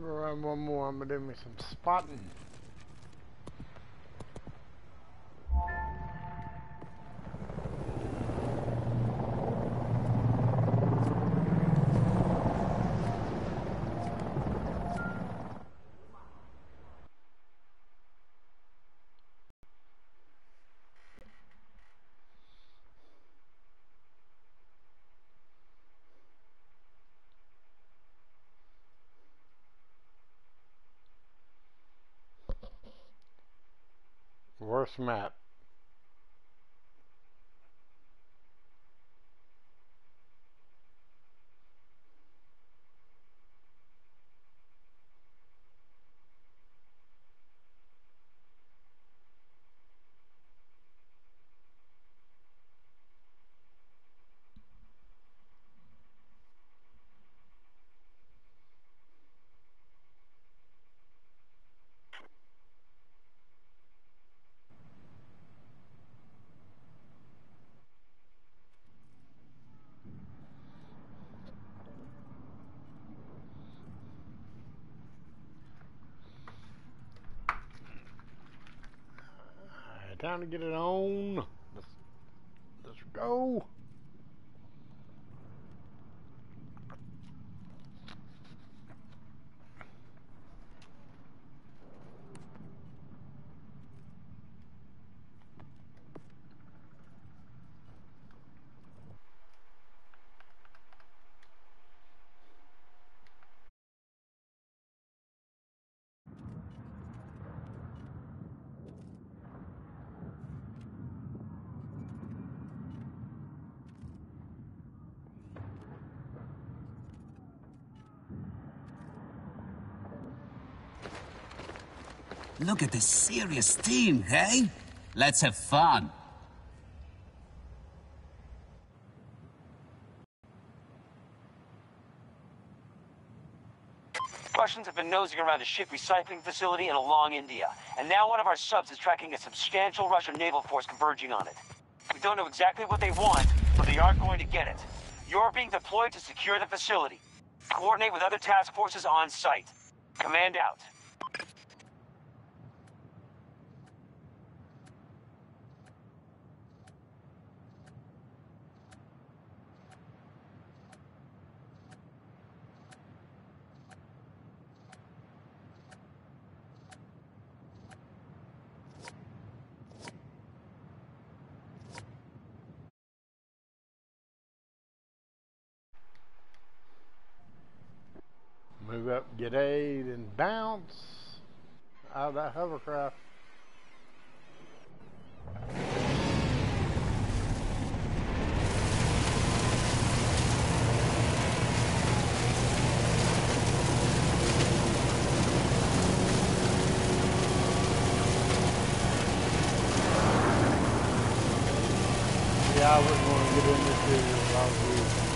I'm gonna run one more. I'm gonna do me some spotting. Worst map. Time to get it on. Let's go. Look at this serious team, hey? Let's have fun. Russians have been nosing around a ship recycling facility in along India. And now one of our subs is tracking a substantial Russian naval force converging on it. We don't know exactly what they want, but they are going to get it. You're being deployed to secure the facility. Coordinate with other task forces on site. Command out. Move up, get aid, and bounce out of that hovercraft. Yeah, I wouldn't want to get in this video if I was you.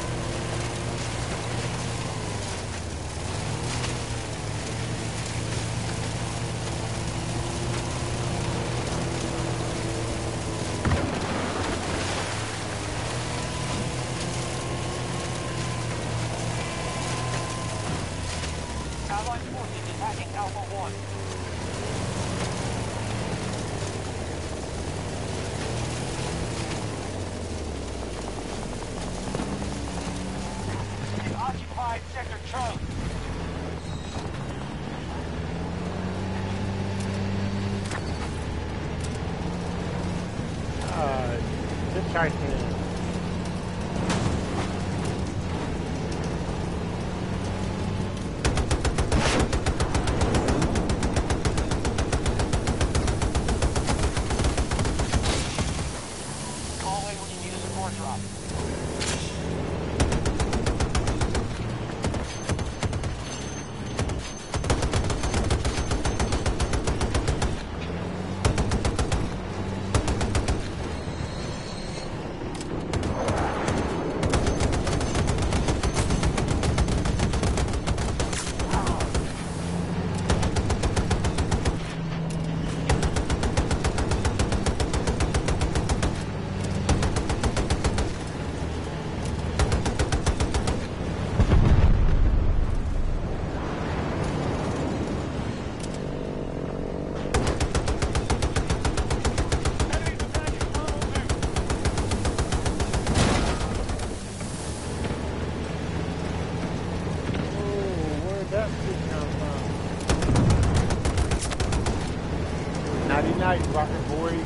night, rocket boys.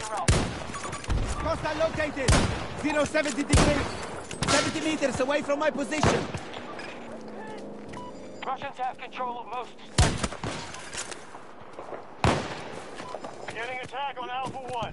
Sector Alpha. Hostile located. 070 degrees. 70 meters away from my position. Russians have control of most sectors. Beginning attack on Alpha 1.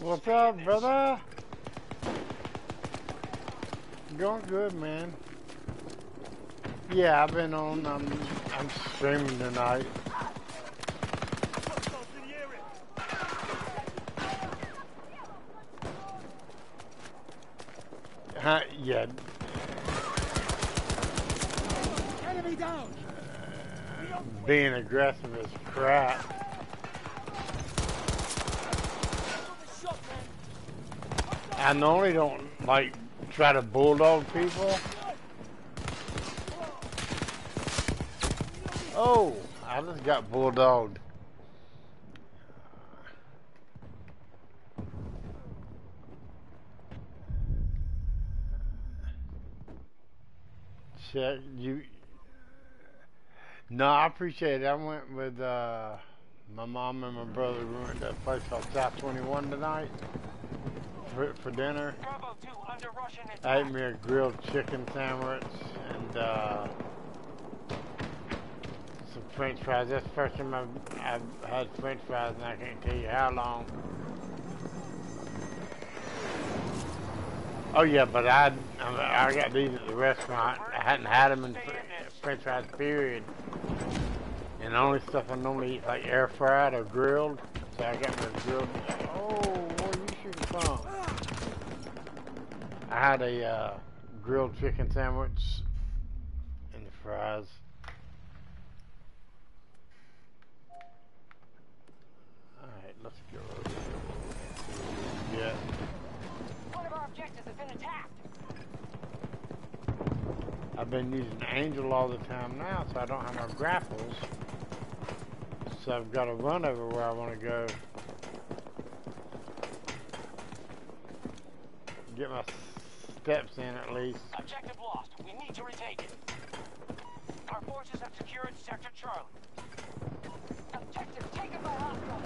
What's up, brother? Going good, man. Yeah, I've been on. I'm streaming tonight. Huh? Yeah. Enemy down. Being aggressive is crap. I normally don't, like, try to bulldog people. Oh, I just got bulldogged. Check, you... No, I appreciate it. I went with, my mom and my brother. We went to that place called South 21 tonight. For dinner, I ate me a grilled chicken sandwich and some French fries. That's the first time I've had French fries, and I can't tell you how long. Oh yeah, but I got these at the restaurant. I hadn't had them in French fries period, and the only stuff I normally eat like air fried or grilled. So I got my grilled. Oh, where you shooting from? I had a grilled chicken sandwich and the fries. Alright, let's go over here. Yeah. One of our objectives has been attacked. I've been using Angel all the time now, so I don't have no grapples. So I've got to run over where I want to go. Get my steps in at least. Objective lost. We need to retake it. Our forces have secured Sector Charlie. Objective taken by hostiles.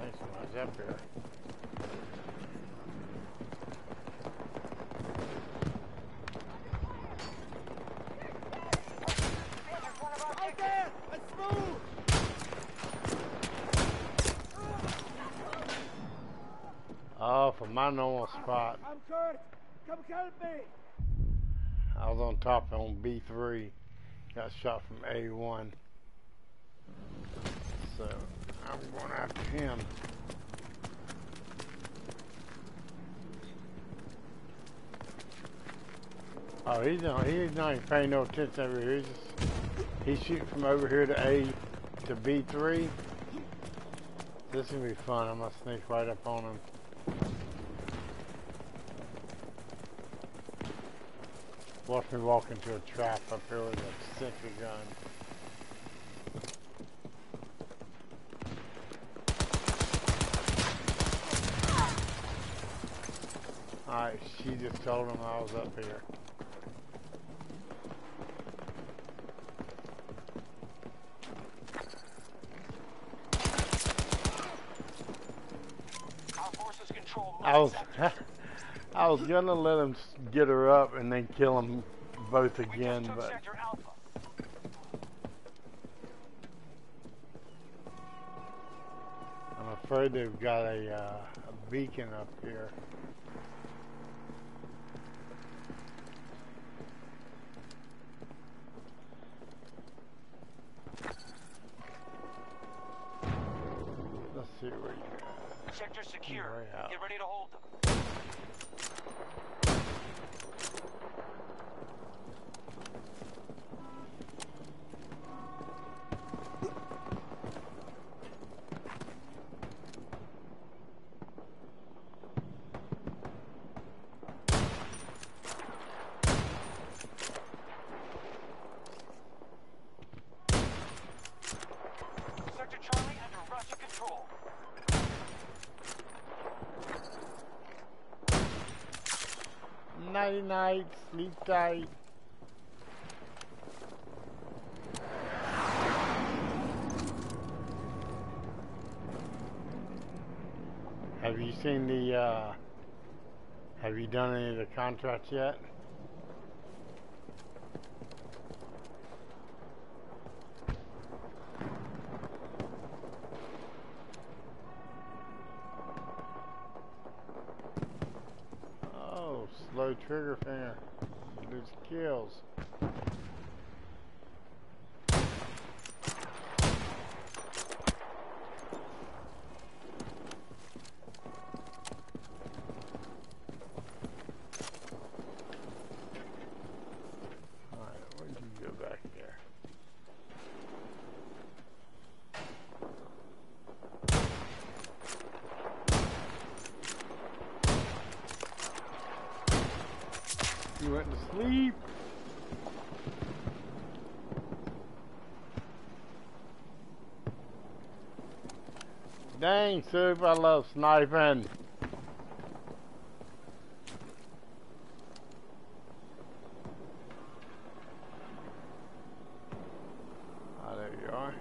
Thanks so much. Up here. Oh, from my normal spot. I'm Kurt. Come help me. I was on top on B3. Got shot from A1. So, I'm going after him. Oh, he's not even paying no attention over here. He's shooting from over here to B3. This is going to be fun. I'm going to sneak right up on him. Watch me walk into a trap up here with a sentry gun. Alright, she just told him I was up here. Our I was gonna let him get her up and then kill them both again, but I'm afraid they've got a beacon up here. Let's see where you are. Sector secure. Get ready to hold them. Night night, sleep tight. Have you seen the have you done any of the contracts yet? Trigger finger, lose kills. Dang, Soup, I love sniping. Ah, there you are.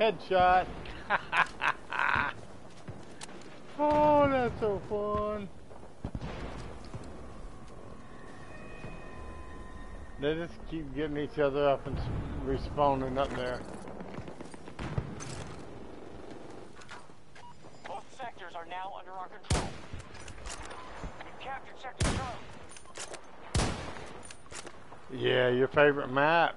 Headshot. Oh, that's so fun. They just keep getting each other up and respawning up there. Both sectors are now under our control. We've captured Sector Charlie. Yeah, your favorite map.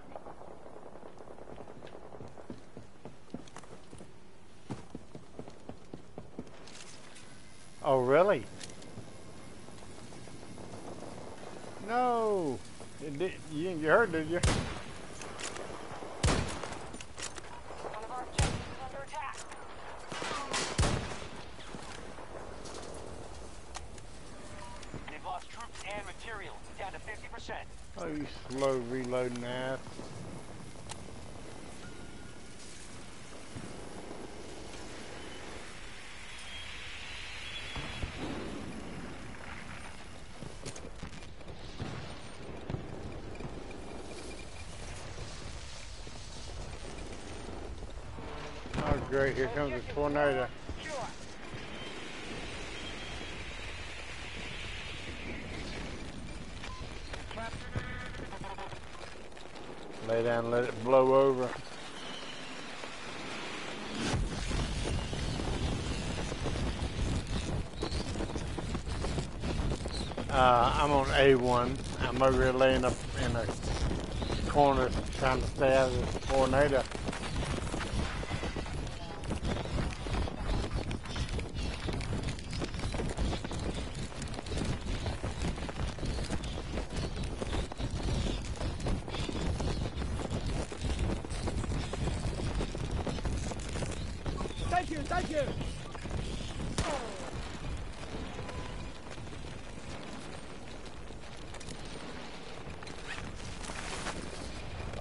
Oh, really? No. It did, you didn't get hurt, did you? One of our objectives is under attack. They've lost troops and materials, down to 50%. Oh, you slow reloading ass. Great, here comes a tornado. Lay down and let it blow over. I'm on A1. I'm over here laying up in a corner trying to stay out of this tornado.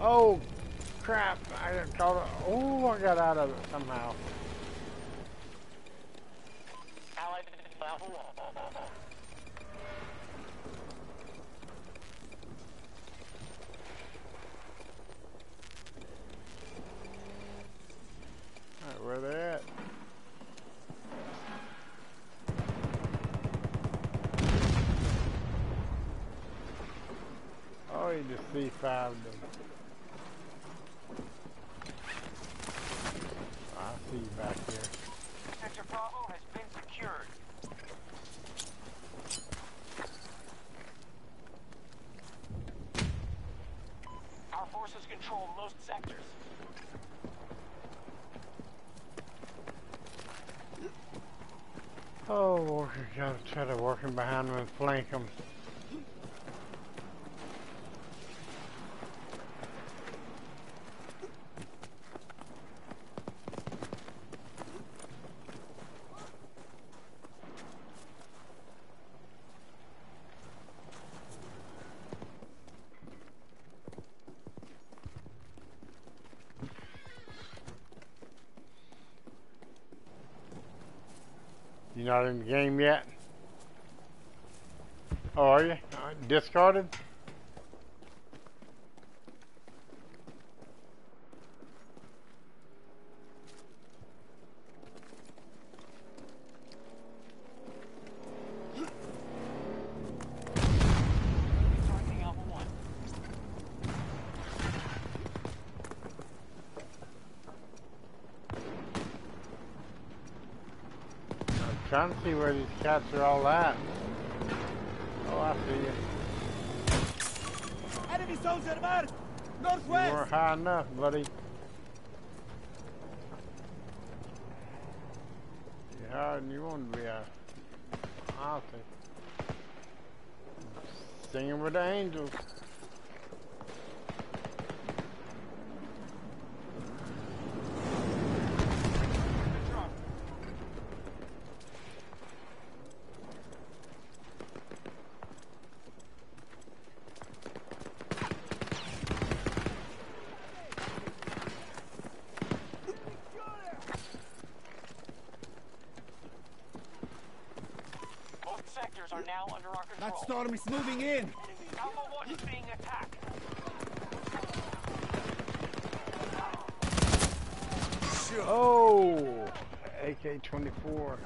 Oh crap, I got caught. Oh, I got out of it somehow. we found them. I see you back here. Sector Bravo has been secured. Our forces control most sectors. Oh, Walker just instead of working behind them and flank them. Not in the game yet. Oh, are you? Discarded? I'm trying to see where these cats are all at. Oh, I see you. Enemy soldier, man! Northwest! You weren't high enough, buddy. You're higher than you want to be high. I'll see. Singing with the angels. That storm is moving in! Alpha 1 is being attacked! Oh! AK-24.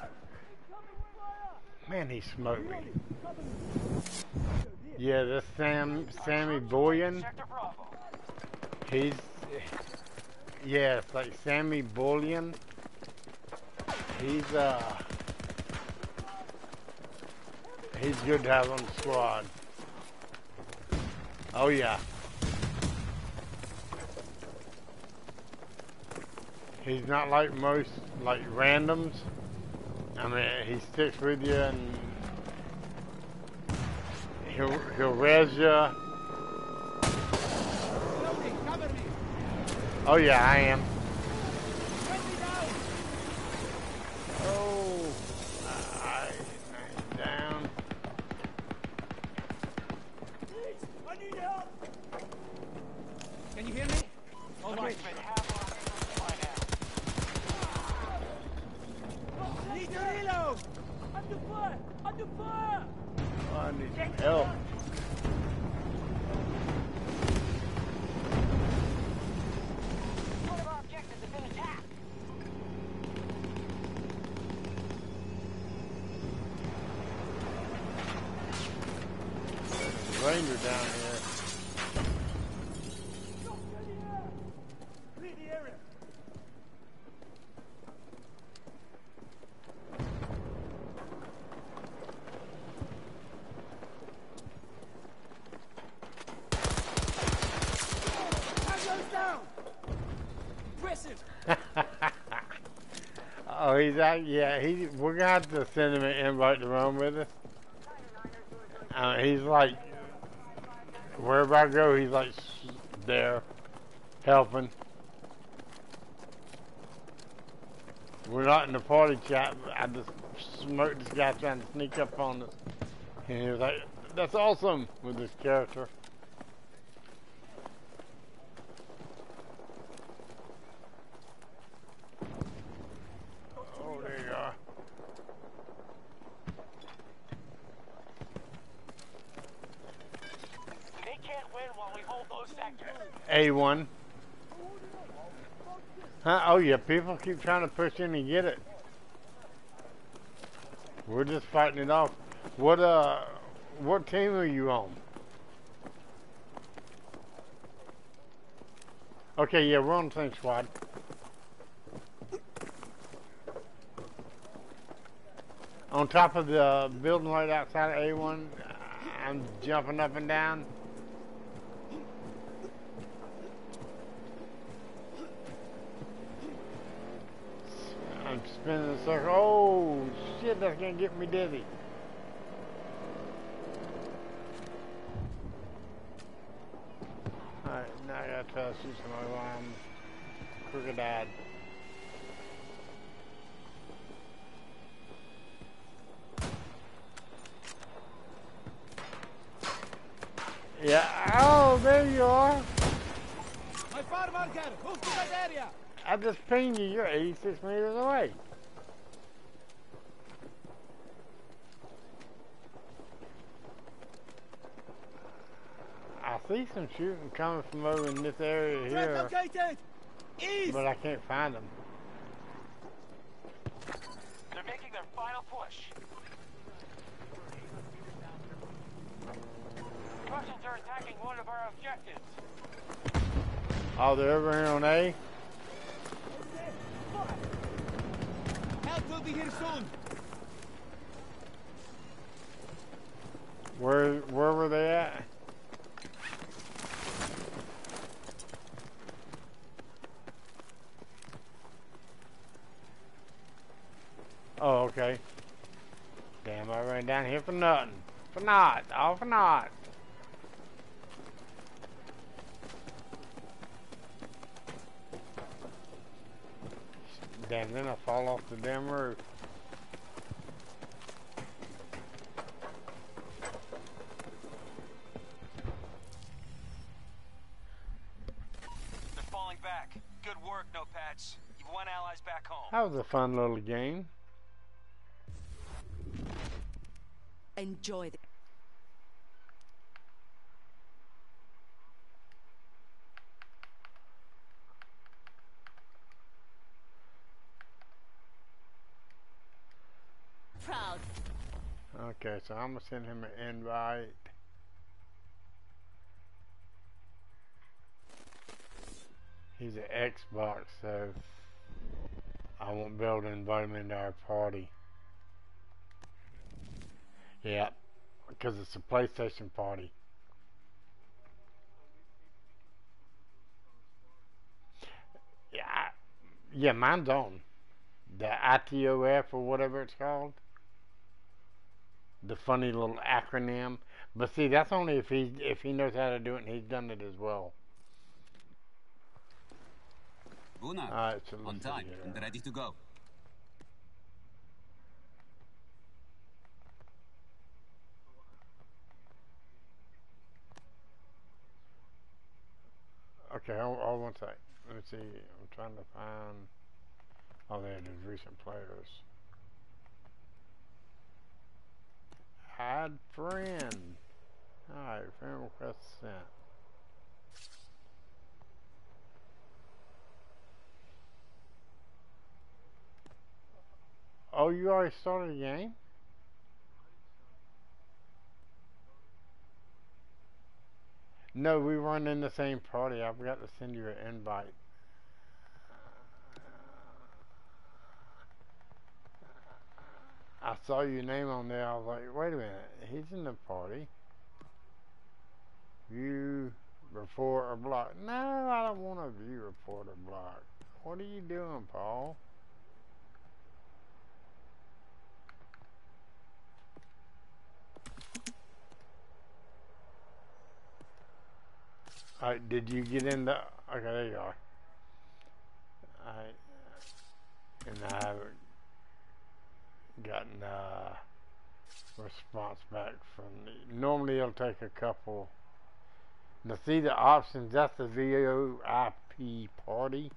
Man, he smoked me. Yeah, this Sammy Bullion. He's... Yeah, it's like Sammy Bullion. He's good to have on the squad. Oh yeah. He's not like most, like, randoms. I mean, he sticks with you and he'll res you. Oh yeah, I am. Ranger down here. Clear the area. Down. Press him. Oh, he's out. Yeah, we're gonna have to send him an invite to roam with us. He's like. Wherever I go, he's like there, helping. We're not in the party chat, but I just smoked this guy trying to sneak up on us. And he was like, that's awesome with this character. Oh, there you are. A1. Huh? Oh yeah, people keep trying to push in and get it. We're just fighting it off. What team are you on? Okay, yeah, we're on the same squad. On top of the building right outside of A1, I'm jumping up and down. I'm spinning in a circle. Oh, shit, that's gonna get me dizzy. Alright, now I gotta try to shoot somebody while I'm crooked-eyed. Yeah, oh, there you are. Move to that area. I just pinged you, you're 86 meters away. I see some shooting coming from over in this area here, east. But I can't find them. They're making their final push. Russians are attacking one of our objectives. Oh, they're over here on A. Help will be here soon. Where were they at? Oh, okay. Damn, I ran down here for nothing. For naught. All for naught. Damn, then I fall off the damn roof. They're falling back. Good work, No Patch. You've won allies back home. That was a fun little game. Enjoy the proud. Okay, so I'm gonna send him an invite. He's an Xbox, so I won't be able to invite him into our party. Yeah, because it's a PlayStation party. Yeah, yeah, mine's on. The ITOF or whatever it's called. The funny little acronym. But see, that's only if he knows how to do it and he's done it as well. Gunnar, all right, so on time and ready to go. Okay, hold one sec. Let me see. I'm trying to find. Oh, there it is. Recent players. Add friend. All right, friend request sent. Oh, you already started the game? No, we weren't in the same party. I forgot to send you an invite. I saw your name on there. I was like, wait a minute. He's in the party. View, report, or block. No, I don't want to view, report, or block. What are you doing, Paul? Alright, did you get in the... Okay, there you are. Alright. And I haven't gotten a response back from the... Normally it'll take a couple... Now see the options, that's the VOIP party.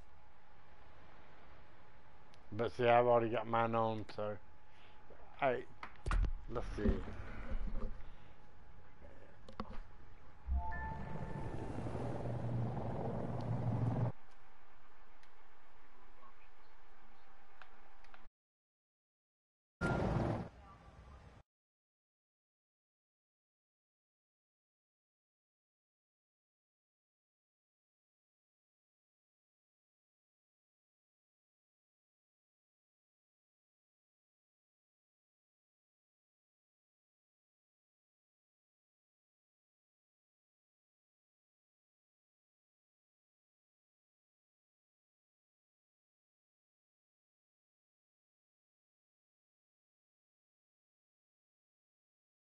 But see, I've already got mine on, so... Alright, let's see.